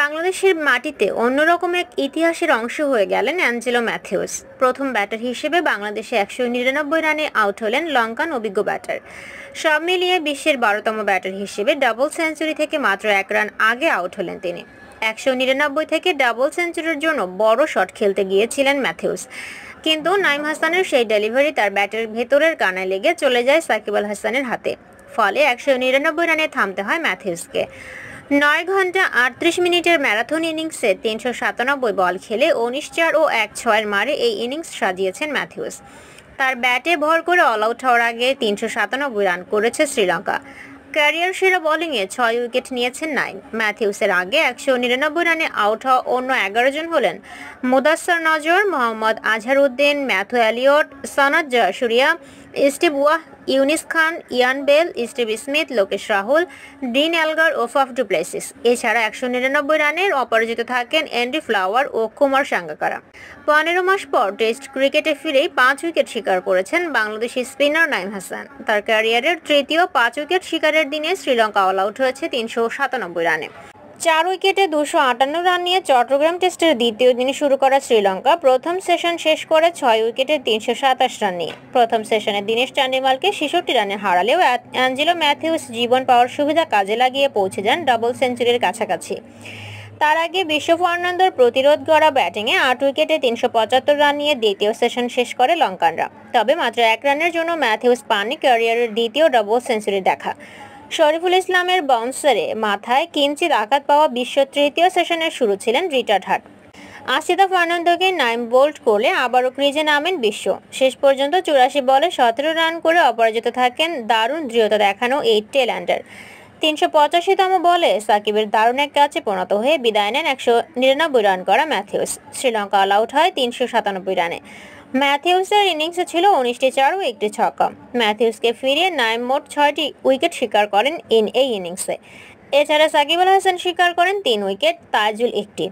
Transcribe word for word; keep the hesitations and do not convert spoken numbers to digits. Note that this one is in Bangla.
বাংলাদেশের মাটিতে অন্যরকম এক ইতিহাসের অংশ হয়ে গেলেন অ্যাঞ্জেলো ম্যাথিউস। প্রথম ব্যাটার হিসেবে বাংলাদেশে একশো নিরানব্বই রানে আউট হলেন লঙ্কান অভিজ্ঞ ব্যাটার। সব মিলিয়ে বিশ্বের বারোতম ব্যাটার হিসেবে ডাবল সেঞ্চুরি থেকে মাত্র এক রান আগে আউট হলেন তিনি। একশো নিরানব্বই থেকে ডাবল সেঞ্চুরির জন্য বড় শট খেলতে গিয়েছিলেন ম্যাথিউস, কিন্তু নাইম হাসানের সেই ডেলিভারি তার ব্যাটের ভেতরের কানায় লেগে চলে যায় শাকিব আল হাসানের হাতে। ফলে একশো নিরানব্বই রানে থামতে হয় ম্যাথিউসকে। নয় ঘন্টা আটত্রিশ মিনিটের ম্যারাথন ইনিংসে তিনশো সাতানব্বই বল খেলে উনিশ চার ও এক ছয়ের মারে এই ইনিংস সাজিয়েছেন ম্যাথিউস। তার ব্যাটে ভর করে অল আউট হওয়ার আগে তিনশো সাতানব্বই রান করেছে শ্রীলঙ্কা। ক্যারিয়ার সেরা বোলিংয়ে ছয় উইকেট নিয়েছেন নাইম। ম্যাথিউসের আগে একশো নিরানব্বই রানে আউট হওয়া অন্য এগারো জন হলেন মুদাসসার নজর, মোহাম্মদ আজহারউদ্দিন, ম্যাথু এলিয়ট, সনদ Jayasuriya, Steve Waugh, Younis Khan, Ian Bell, Steve Smith, Lokesh Rahul, Dean Elgar ও ডু প্লেসিস। এছাড়া একশো নিরানব্বই রানের অপরাজিত থাকেন অ্যান্ডি ফ্লাওয়ার ও কুমার সাঙ্গাকারা। পনেরো মাস পর টেস্ট ক্রিকেটে ফিরেই পাঁচ উইকেট শিকার করেছেন বাংলাদেশি স্পিনার নাইম হাসান। তার ক্যারিয়ারের তৃতীয় পাঁচ উইকেট শিকারের দিনে শ্রীলঙ্কা অল আউট হয়েছে তিনশো সাতানব্বই রানে। চার উইকেটে দুশো আটান্ন রান নিয়ে চট্টগ্রাম টেস্টের দ্বিতীয় দিনে শুরু করা শ্রীলঙ্কা প্রথম সেশন শেষ করে ছয় উইকেটে তিনশো সাতাশ রান নিয়ে। প্রথম সেশনে দিনেশ চান্ডিমালকে ছেষট্টি রানে হারালেও অ্যাঞ্জেলো ম্যাথিউস জীবন পাওয়ার সুবিধা কাজে লাগিয়ে পৌঁছে যান ডাবল সেঞ্চুরির কাছাকাছি। তার আগে বিশ্ব ফার্নান্দোর প্রতিরোধ গড়া ব্যাটিংয়ে আট উইকেটে তিনশো পঁচাত্তর রান নিয়ে দ্বিতীয় সেশন শেষ করে লঙ্কানরা। তবে মাত্র এক রানের জন্য ম্যাথিউস পাননি ক্যারিয়ারের দ্বিতীয় ডাবল সেঞ্চুরি দেখা। শরীফুল ইসলামের বাউন্সারে মাথায় কিঞ্চিত আঘাত পাওয়া বিশ্ব তৃতীয় সেশনের শুরু ছিলেন রিটার্ড হাট। আসিদা ফার্নান্দোকে নাইম বোল্ড করলে আবারও ক্রিজে নামেন বিশ্ব। শেষ পর্যন্ত চুরাশি বলে সতেরো রান করে অপরাজিত থাকেন দারুণ দৃঢ়তা দেখানো এই টেল্যান্ডার। তিনশো পঁচাশিতম বলে সাকিবের দারুণ এক ক্যাচে পরিণত হয়ে বিদায় নেন একশো নিরানব্বই রান করা ম্যাথিউস। শ্রীলঙ্কা অল আউট হয় তিনশো সাতানব্বই রানে। ম্যাথিউসের ইনিংসে ছিল উনিশটি চার ও একটি ছক্কা। ম্যাথিউসকে ফিরিয়ে নাইম মোট ছয়টি উইকেট শিকার করেন ইন এই ইনিংসে। এছাড়া শাকিব আল হাসান শিকার করেন তিন উইকেট, তাজুল একটি।